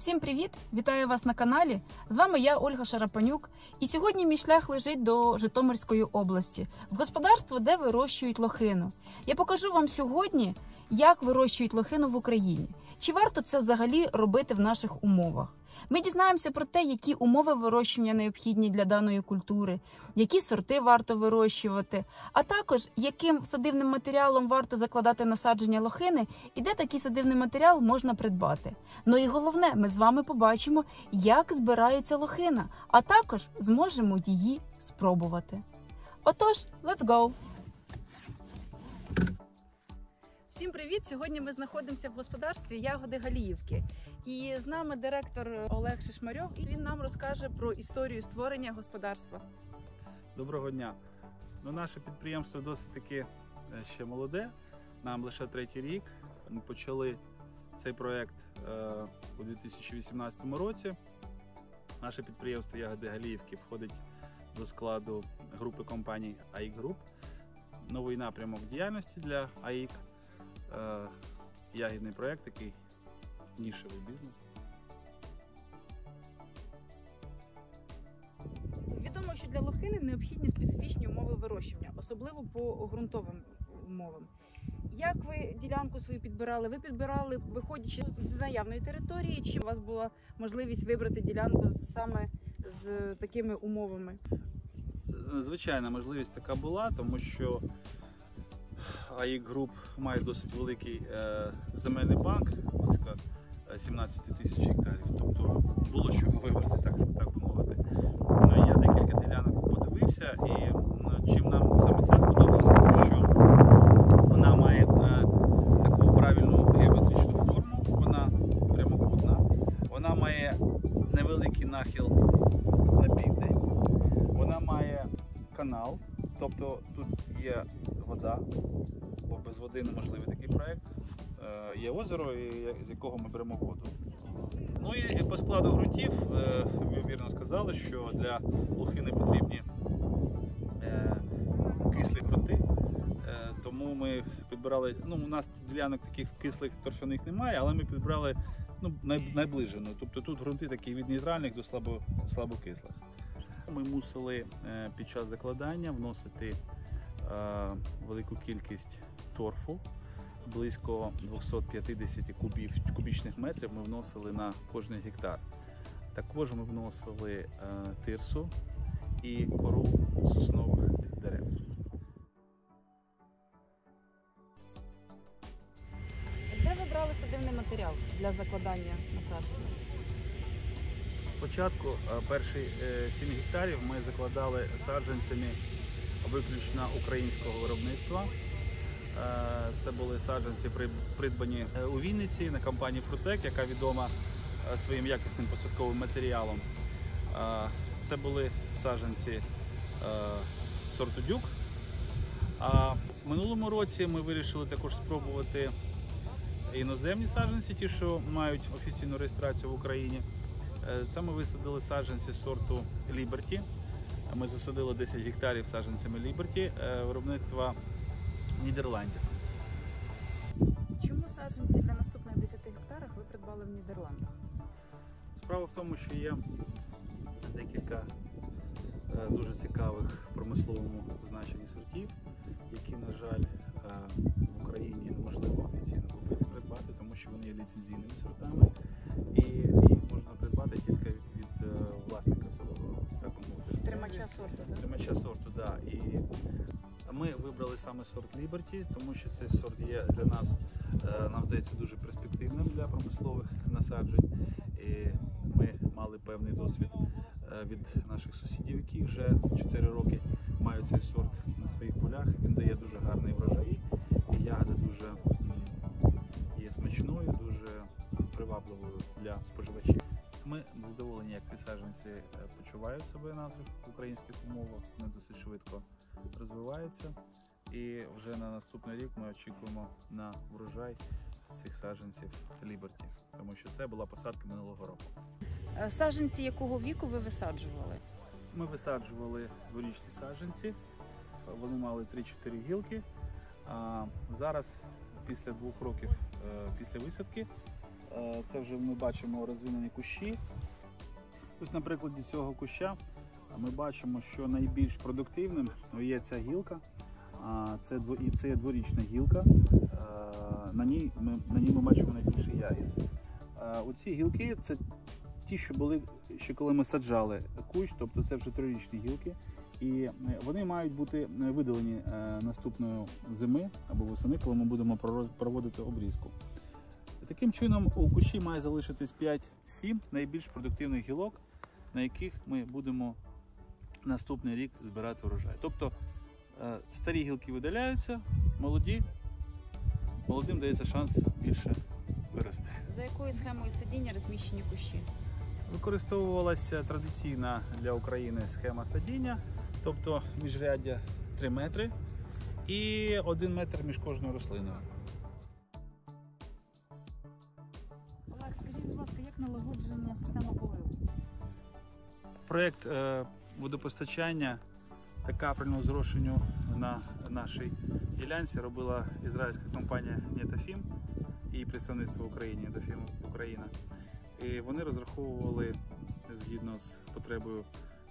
Всім привіт! Вітаю вас на каналі. З вами я, Ольга Шарапанюк. І сьогодні мій шлях лежить до Житомирської області, в господарство, де вирощують лохину. Я покажу вам сьогодні, як вирощують лохину в Україні. Чи варто це взагалі робити в наших умовах? Ми дізнаємося про те, які умови вирощування необхідні для даної культури, які сорти варто вирощувати, а також яким садивним матеріалом варто закладати насадження лохини і де такий садивний матеріал можна придбати. Ну і головне, ми з вами побачимо, як збирається лохина, а також зможемо її спробувати. Отож, let's go! Всім привіт! Сьогодні ми знаходимося в господарстві Ягоди Галіївки. І з нами директор Олег Шишмарьов, і він нам розкаже про історію створення господарства. Доброго дня! Ну, наше підприємство досить таки ще молоде, нам лише третій рік. Ми почали цей проєкт у 2018 році. Наше підприємство Ягоди Галіївки входить до складу групи компаній АІК Груп. Новий напрямок діяльності для АІК. Ягідний проєкт, такий нішевий бізнес. Відомо, що для лохини необхідні специфічні умови вирощування, особливо по ґрунтовим умовам. Як ви ділянку свою підбирали? Ви підбирали, виходячи з наявної території, чи у вас була можливість вибрати ділянку саме з такими умовами? Звичайно, можливість така була, тому що АІК Груп має досить великий земельний банк, близько 17 тисяч гектарів, тобто було що вибрати, так би мовити. Ну, я декілька ділянок подивився, і чим нам саме ця сподобалась, тому що вона має таку правильну геометричну форму, вона прямокутна, вона має невеликий нахил на південь, вона має канал, тобто тут є вода, бо без води неможливий такий проєкт. Є озеро, з якого ми беремо воду. Ну і по складу ґрунтів, ви вірно сказали, що для лохини потрібні кислі ґрунти, тому ми підбирали, ну у нас ділянок таких кислих торфяних немає, але ми підбирали найближче. Тобто тут ґрунти такі від нейтральних до слабокислих. Ми мусили під час закладання вносити велику кількість торфу, близько 250 кубічних метрів ми вносили на кожний гектар. Також ми вносили тирсу і кору соснових дерев. Де ви брали садивний матеріал для закладання насадження? Спочатку перші 7 гектарів ми закладали саджанцями виключно українського виробництва. Це були саджанці, придбані у Вінниці на компанії Фрутек, яка відома своїм якісним посадковим матеріалом. Це були саджанці сорту Дюк. А в минулому році ми вирішили також спробувати іноземні саджанці, ті, що мають офіційну реєстрацію в Україні. Це ми висадили саджанці сорту Ліберті. Ми засадили 10 гектарів саджанцями Ліберті виробництва Нідерландів. Чому саджанці для наступних 10 гектарах ви придбали в Нідерландах? Справа в тому, що є декілька дуже цікавих в промисловому значенні сортів, які, на жаль, в Україні неможливо офіційно купити, придбати, тому що вони є ліцензійними сортами і їх можна придбати тільки від власника свого, так би мовити, тримача сорту. Тримача сорту, да. І ми вибрали саме сорт Ліберті, тому що цей сорт є для нас, нам здається, дуже перспективним для промислових насаджень. І ми мали певний досвід від наших сусідів, які вже 4 роки мають цей сорт на своїх полях. Він дає дуже гарний врожай, і ягода дуже є смачною, дуже привабливою для споживачів. Ми задоволені, як ці саджанці почувають себе на українських умовах, вони досить швидко розвиваються. І вже на наступний рік ми очікуємо на врожай цих саджанців Ліберті, тому що це була посадка минулого року. Саджанці якого віку ви висаджували? Ми висаджували дворічні саджанці, вони мали 3-4 гілки. А зараз, після 2 років після висадки, Це вже ми бачимо розвинені кущі. Ось на прикладі цього куща ми бачимо, що найбільш продуктивним є ця гілка. Це є дворічна гілка, на ній ми бачимо найбільше ягід. Оці гілки – це ті, що були ще коли ми саджали кущ, тобто це вже трирічні гілки. І вони мають бути видалені наступної зими або восени, коли ми будемо проводити обрізку. Таким чином у кущі має залишитись 5-7 найбільш продуктивних гілок, на яких ми будемо наступний рік збирати урожай. Тобто старі гілки видаляються, молодим дається шанс більше вирости. За якою схемою садіння розміщені кущі? Використовувалася традиційна для України схема садіння, тобто міжряддя 3 метри і 1 метр між кожною рослиною. Олег, скажіть, будь ласка, як налагоджена система поливу? Проєкт водопостачання та капельного зрошенню на нашій ділянці робила ізраїльська компанія Netafim і представництво в Україні Netafim Україна. І вони розраховували згідно з потребою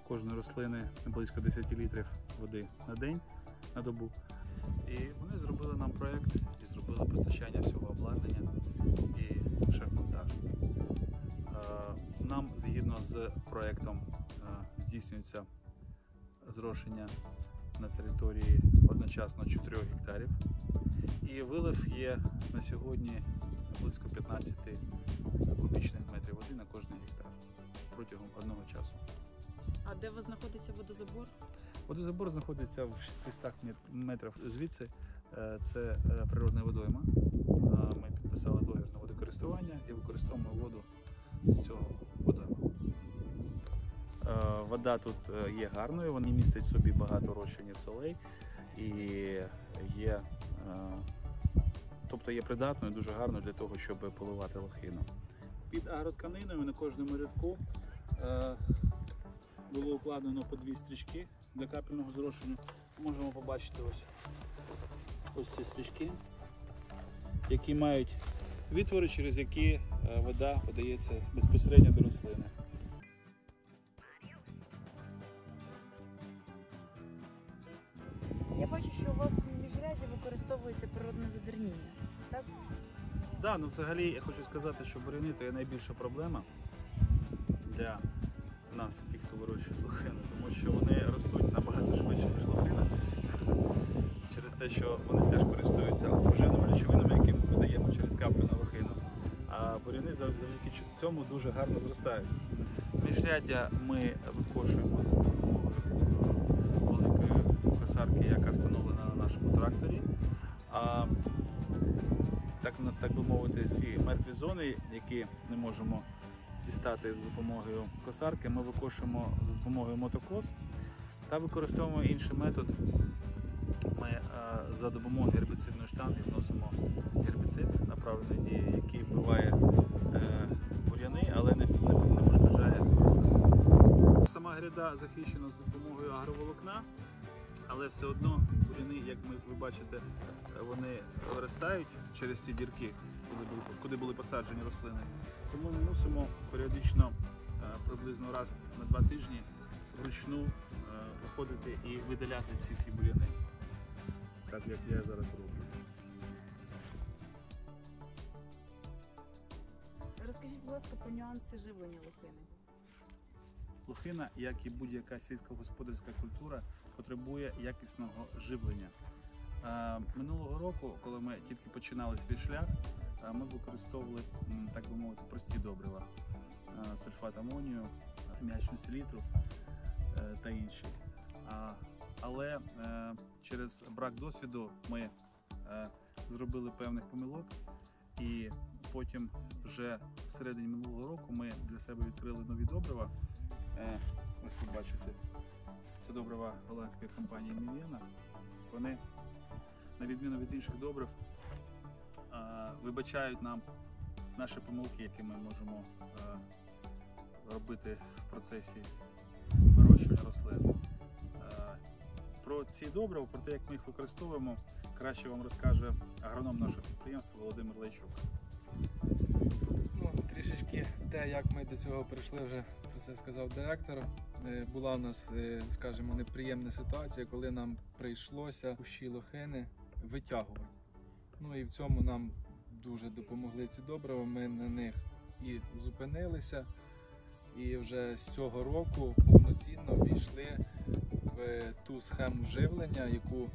кожної рослини близько 10 літрів води на день, на добу. І вони зробили нам проєкт і зробили постачання всього обладнання і шеф-монтаж. Нам згідно з проєктом здійснюється зрошення на території одночасно 4 гектарів. І вилив є на сьогодні близько 15 кубічних метрів води на кожний гектар протягом одного часу. А де у вас знаходиться водозабор? Водозабор знаходиться в 600 метрів звідси. Це природна водойма. Ми підписали договір на водокористування і використовуємо воду з цього водойма. Вода тут є гарною, вона містить в собі багато розчинів солей і є, тобто є придатною, дуже гарною для того, щоб поливати лохину. Під агротканиною на кожному рядку було укладено по 2 стрічки для капельного зрошення. Можемо побачити ось ці стрічки, які мають відвори, через які вода подається безпосередньо до рослини. Я бачу, що у вас в міжряді використовується природне задерніння, так? Да, ну взагалі я хочу сказати, що бур'яни то є найбільша проблема для нас, тих, хто вирощує лохину, тому що вони ростуть набагато швидше, ніж лохина, через те, що вони теж користуються поживними речовинами, які ми подаємо через капельну лохину. А бур'яни завдяки цьому дуже гарно зростають. Міжряддя ми викошуємо з великої косарки, яка встановлена на нашому тракторі. Так би мовити, ці мертві зони, які не можемо дістати за допомогою косарки, ми викошуємо за допомогою мотокос та використовуємо інший метод. Ми за допомогою гербіцидної штанги вносимо гербіцид направленої дії, який вбиває бур'яни, але не пошкоджає рослину. Сама гряда захищена за допомогою агроволокна, але все одно бур'яни, як ви бачите, вони виростають через ці дірки, куди були посаджені рослини. Тому ми мусимо періодично, приблизно раз на 2 тижні, вручну виходити і видаляти ці всі бур'яни, так як я зараз роблю. Розкажіть, будь ласка, про нюанси живлення лохини. Лохина, як і будь-яка сільськогосподарська культура, потребує якісного живлення. Минулого року, коли ми тільки починали свій шлях, ми використовували, так би мовити, прості добрива – сульфат амонію, аміачну селітру та інші. Але через брак досвіду ми зробили певних помилок, і потім вже всередині минулого року ми для себе відкрили нові добрива. Ось ви бачите, це добрива голландської компанії «Міліана». Вони, на відміну від інших добрив, вибачають нам наші помилки, які ми можемо робити в процесі вирощування рослин. Про ці добрива, про те, як ми їх використовуємо, краще вам розкаже агроном нашого підприємства Володимир Лейчук. трішечки те, як ми до цього прийшли, вже про це сказав директор. Була в нас, скажімо, неприємна ситуація, коли нам прийшлося кущі лохини витягувати. Ну і в цьому нам дуже допомогли ці добрива, ми на них і зупинилися. І вже з цього року повноцінно ввійшли в ту схему живлення, яку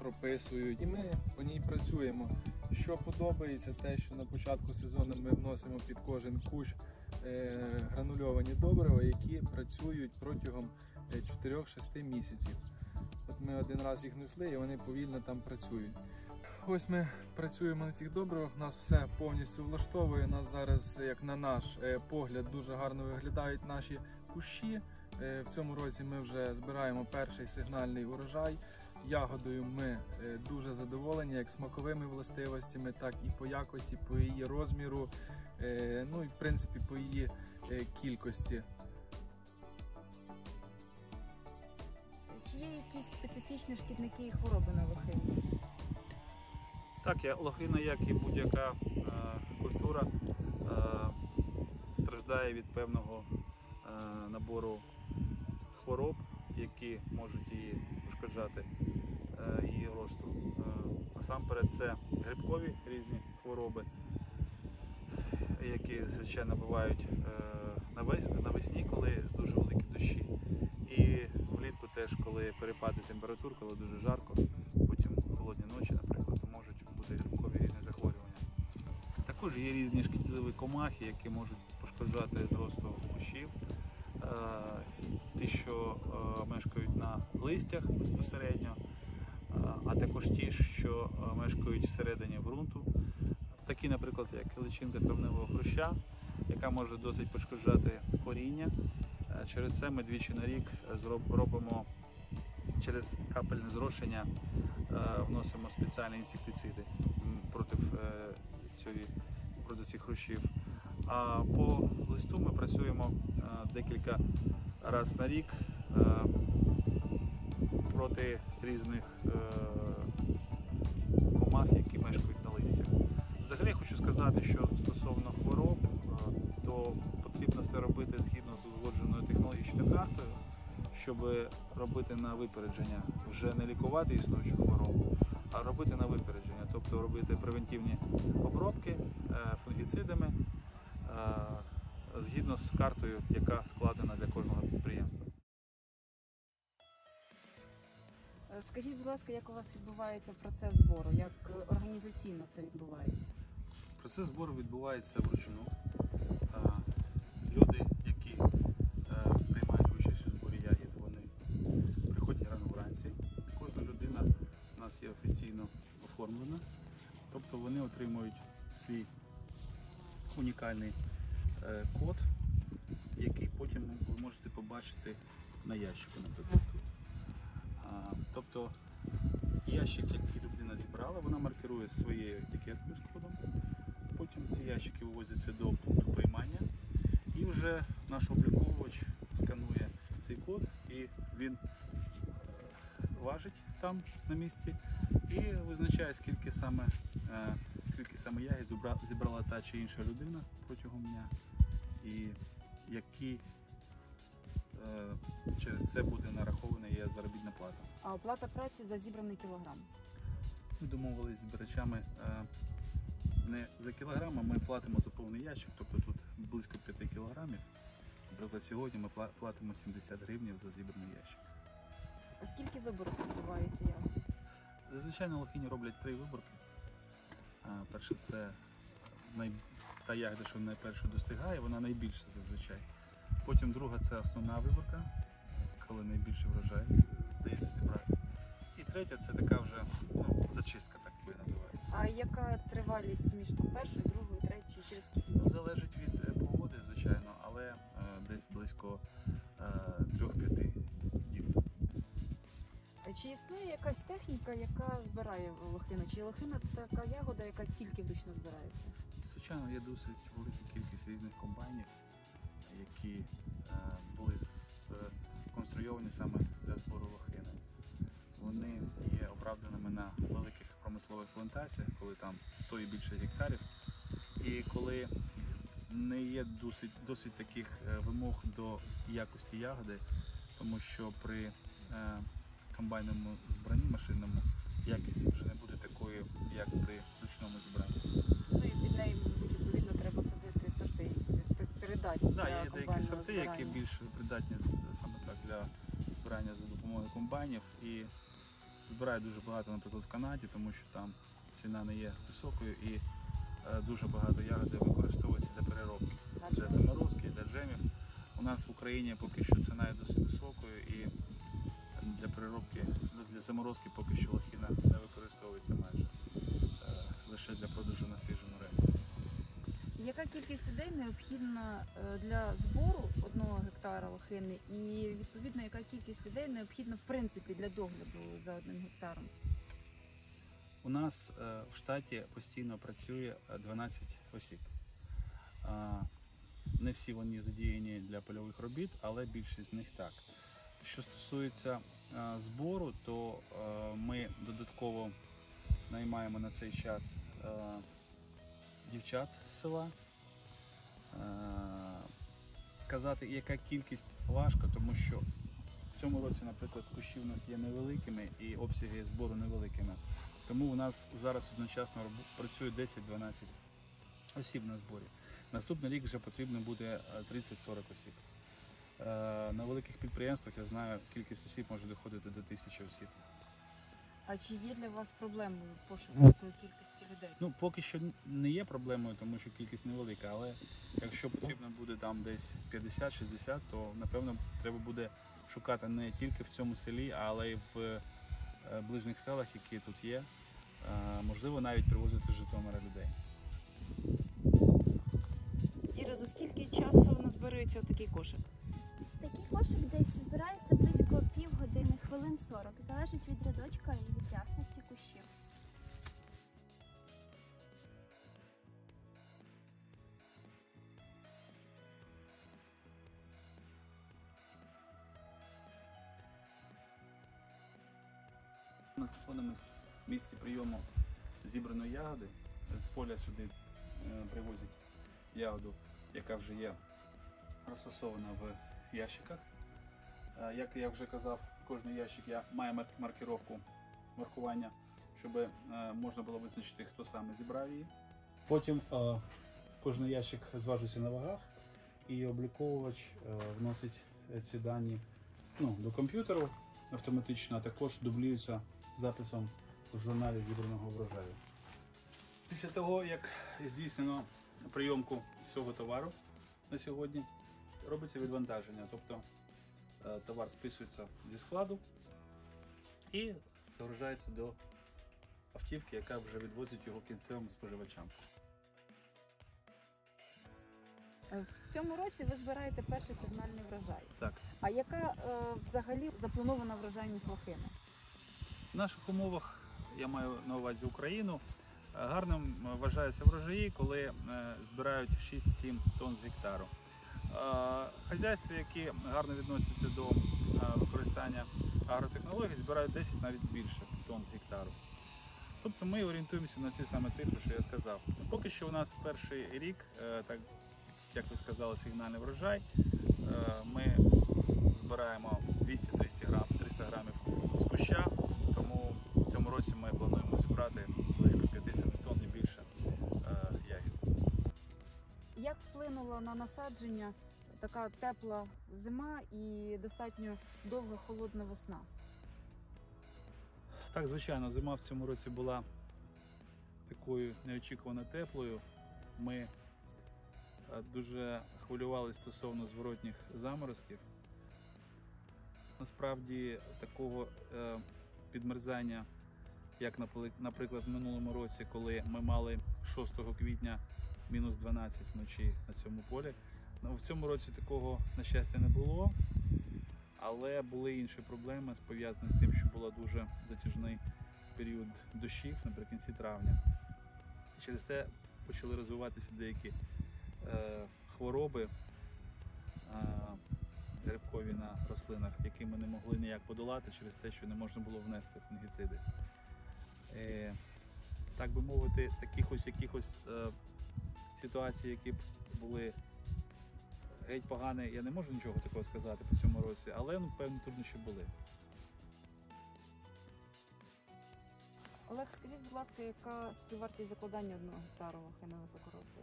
прописують. І ми по ній працюємо. Що подобається, те, що на початку сезону ми вносимо під кожен кущ гранульовані добрива, які працюють протягом 4-6 місяців. От ми один раз їх несли і вони повільно там працюють. Ось ми працюємо на цих добривах, нас все повністю влаштовує, нас зараз, як на наш погляд, дуже гарно виглядають наші кущі. В цьому році ми вже збираємо перший сигнальний урожай. Ягодою ми дуже задоволені, як смаковими властивостями, так і по якості, по її розміру, ну і в принципі по її кількості. Чи є якісь специфічні шкідники і хвороби на лохині? Так, лохина, як і будь-яка культура, страждає від певного набору хвороб, які можуть її ушкоджати, її росту. Насамперед це грибкові різні хвороби, які звичайно бувають навесні, коли дуже великі дощі. І влітку теж, коли перепади температур, коли дуже жарко, потім холодні ночі, наприклад, можуть бути грибкові різні захворювання. Також є різні шкідливі комахи, які можуть пошкоджати зросту кущів. Ті, що мешкають на листях безпосередньо, а також ті, що мешкають всередині ґрунту. Такі, наприклад, як личинка кремневого хруща, яка може досить пошкоджати коріння. Через це ми двічі на рік робимо через капельне зрошення, вносимо спеціальні інсектициди проти цих хрущів. А по листу ми працюємо декілька разів на рік проти різних комах, які мешкають на листях. Взагалі я хочу сказати, що стосовно хвороб, то потрібно все робити згідно з узгодженою технологічною картою, щоб робити на випередження, вже не лікувати існуючу хворобу, а робити на випередження, тобто робити превентивні обробки фунгіцидами, згідно з картою, яка складена для кожного підприємства. Скажіть, будь ласка, як у вас відбувається процес збору, як організаційно це відбувається? Процес збору відбувається вручну. Люди, які приймають участь у зборі ягід, вони приходять рано вранці. Кожна людина у нас є офіційно оформлена, тобто вони отримують свій унікальний код, який потім ви можете побачити на ящику, наприклад. Тобто ящик, який людина зібрала, вона маркирує своєю етикеткою з кодом, потім ці ящики вивозяться до пункту приймання і вже наш обліковувач сканує цей код і він важить там на місці і визначає, скільки саме ягід зібрала та чи інша людина протягом дня, і які через це буде нарахована є заробітна плата. А оплата праці за зібраний кілограм? Ми домовились з збирачами не за кілограм, а ми платимо за повний ящик, тобто тут близько 5 кілограмів. Наприклад, сьогодні ми платимо 70 гривень за зібраний ящик. А скільки виборок відбувається ягод? Зазвичай на лохині роблять 3 виборки. Перше, це та ягода, що найперше достигає, вона найбільша зазвичай. Потім друга, це основна виборка, коли найбільше врожай здається зібрати. І третя, це така вже зачистка, так її називають. А яка тривалість між першою, другою, третьою, через скільки? Залежить від погоди, звичайно, але десь близько 3-5 днів. Чи існує якась техніка, яка збирає лохину? Чи лохина – це така ягода, яка тільки вручну збирається? Звичайно, є досить велика кількість різних комбайнів, які були сконструйовані саме для збору лохини. Вони є оправданими на великих промислових плантаціях, коли там 100 і більше гектарів, і і коли не є досить таких вимог до якості ягоди, тому що при комбайнному збранні машинному якість вже не буде такою, як при ручному збранні. Ну і під неї, відповідно, треба садити сорти, придатні для комбайнного збирання. Так, є деякі сорти, які більш придатні саме так для збирання за допомогою комбайнів. І збирають дуже багато, наприклад, в Канаді, тому що там ціна не є високою і дуже багато ягоди використовується для переробки, для заморозки, для джемів. У нас в Україні поки що ціна є досить високою і для переробки, для заморозки поки що лохіна не використовується майже, лише для продажу на свіжому ринку. Яка кількість людей необхідна для збору одного гектара лохини і, відповідно, яка кількість людей необхідна, в принципі, для догляду за одним гектаром? У нас в штаті постійно працює 12 осіб. Не всі вони задіяні для польових робіт, але більшість з них так. Що стосується збору, то ми додатково наймаємо на цей час дівчат з села. Сказати, яка кількість, важко, тому що в цьому році, наприклад, кущі у нас є невеликими і обсяги збору невеликими. Тому у нас зараз одночасно працює 10-12 осіб на зборі. Наступний рік вже потрібно буде 30-40 осіб. На великих підприємствах, я знаю, кількість осіб може доходити до 1000 осіб. А чи є для вас проблемою пошуку такої кількості людей? Ну, поки що не є проблемою, тому що кількість невелика, але якщо потрібно буде там десь 50-60, то, напевно, треба буде шукати не тільки в цьому селі, але й в ближніх селах, які тут є. Можливо, навіть привозити з Житомира людей. Іра, за скільки часу назбирається такий кошик? Такий кошик десь збирається близько півгодини, хвилин 40. Залежить від рядочка і від ясності кущів. Ми знаходимося в місці прийому зібраної ягоди. З поля сюди привозять ягоду, яка вже є розфасована в ящиках. Як я вже казав, кожен ящик має маркіровку маркування, щоб можна було визначити, хто саме зібрав її. Потім кожен ящик зважується на вагах і обліковувач вносить ці дані до комп'ютеру автоматично, а також дублюються записом в журналі зібраного врожаю. Після того, як здійснено прийомку всього товару на сьогодні, робиться відвантаження, тобто товар списується зі складу і загружається до автівки, яка вже відвозить його кінцевим споживачам. В цьому році ви збираєте перший сигнальний врожай. Так. А яка взагалі запланована врожайність лохини? В наших умовах, я маю на увазі Україну, гарним вважаються врожаї, коли збирають 6-7 тонн з гектару. Хазяйства, які гарно відносяться до використання агротехнологій, збирають 10, навіть більше тонн з гектару. Тобто ми орієнтуємося на ці саме цифри, що я сказав. Поки що у нас перший рік, так як ви сказали, сигнальний врожай. Ми збираємо 200-300 грамів з куща, тому в цьому році ми плануємо зібрати близько 50 тонн і більше ягід. Як вплинула на насадження така тепла зима і достатньо довга холодна весна? Так, звичайно, зима в цьому році була такою неочікувано теплою. Ми дуже хвилювалися стосовно зворотніх заморозків. Насправді такого підмерзання, як, наприклад, в минулому році, коли ми мали 6 квітня мінус 12 вночі на цьому полі. В цьому році такого, на щастя, не було, але були інші проблеми, пов'язані з тим, що був дуже затяжний період дощів наприкінці травня. Через те почали розвиватися деякі хвороби грибкові на рослинах, які ми не могли ніяк подолати через те, що не можна було внести фунгіциди. Так би мовити, таких ось якихось ситуації, які б були геть погані, я не можу нічого такого сказати по цьому році, але, ну, певні труднощі були. Олег, скажіть, будь ласка, яка собівартість закладання одного гектарового хвойного кукурудзу?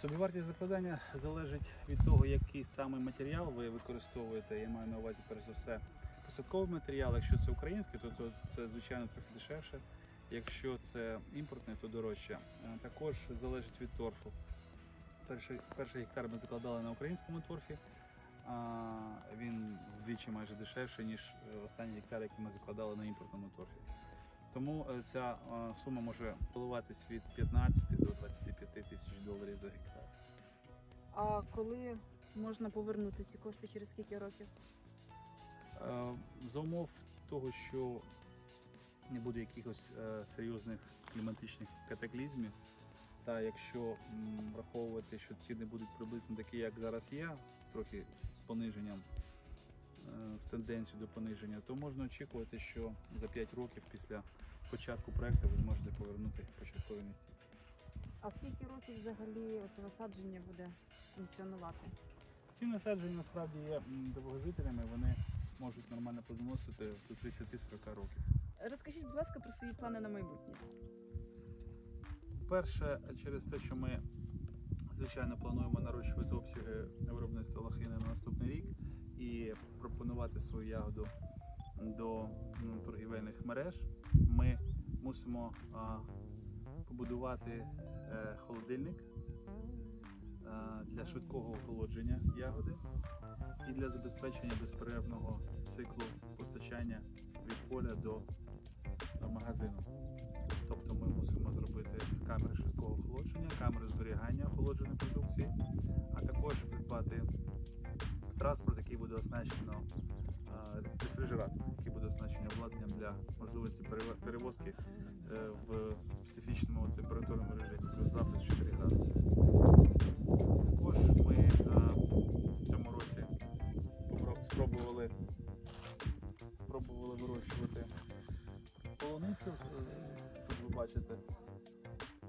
Собівартість закладання залежить від того, який саме матеріал ви використовуєте. Я маю на увазі, перш за все, посадковий матеріал. Якщо це український, то це, звичайно, трохи дешевше. Якщо це імпортний, то дорожче. Також залежить від торфу. Перший гектар ми закладали на українському торфі. Він вдвічі майже дешевше, ніж останній гектар, який ми закладали на імпортному торфі. Тому ця сума може коливатись від 15 до 25 тисяч доларів за гектар. А коли можна повернути ці кошти, через скільки років? За умов того, що не буде якихось серйозних кліматичних катаклізмів, та якщо враховувати, що ціни будуть приблизно такі, як зараз є, трохи з пониженням, з тенденцією до пониження, то можна очікувати, що за 5 років після початку проєкту ви зможете повернути початкові інвестиції. А скільки років взагалі це насадження буде функціонувати? Ці насадження насправді є довгожителями, вони можуть нормально приносити до 30-40 років. Розкажіть, будь ласка, про свої плани на майбутнє. Перше, через те, що ми, звичайно, плануємо нарощувати обсяги виробництва лохини на наступний рік і пропонувати свою ягоду до торгівельних мереж, ми мусимо побудувати холодильник для швидкого охолодження ягоди і для забезпечення безперервного циклу постачання від поля до магазину. Тобто ми мусимо зробити камери швидкого охолодження, камери зберігання охолодженої продукції, а також придбати транспорт, який буде оснащено рефрижератором, який буде оснащено обладнанням для можливості перевозки в специфічному температурному режимі плюс 2-4 градуси. Також ми в цьому році спробували вирощувати полуницю. Тут ви бачите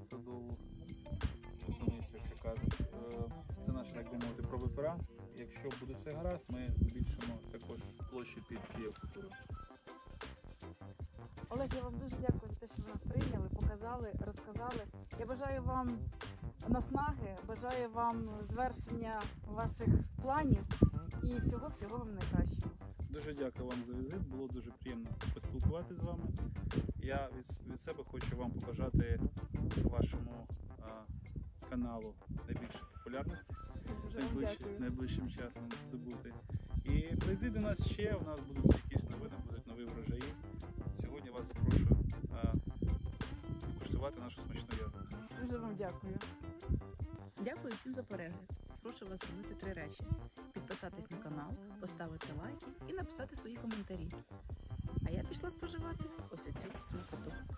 садову полуницю, якщо кажуть. Це наш, як би мовити, пробипера. Якщо буде все гаразд, ми збільшимо також площі під цією культурою. Олег, я вам дуже дякую за те, що ви нас прийняли, показали, розказали. Я бажаю вам наснаги, бажаю вам звершення ваших планів і всього-всього вам найкращого. Дуже дякую вам за візит, було дуже приємно поспілкуватися з вами. Я від себе хочу вам побажати вашому каналу найбільше популярності, найближчим часом здобути. І приїздіть до нас ще, у нас будуть якісь новини, будуть нові врожаї. Сьогодні вас прошу куштувати нашу смачну ягоду. Дуже вам дякую. Дякую всім за перегляд. Прошу вас зробити 3 речі. Підписатись на канал, поставити лайки і написати свої коментарі. А я пішла споживати ось цю смакоту.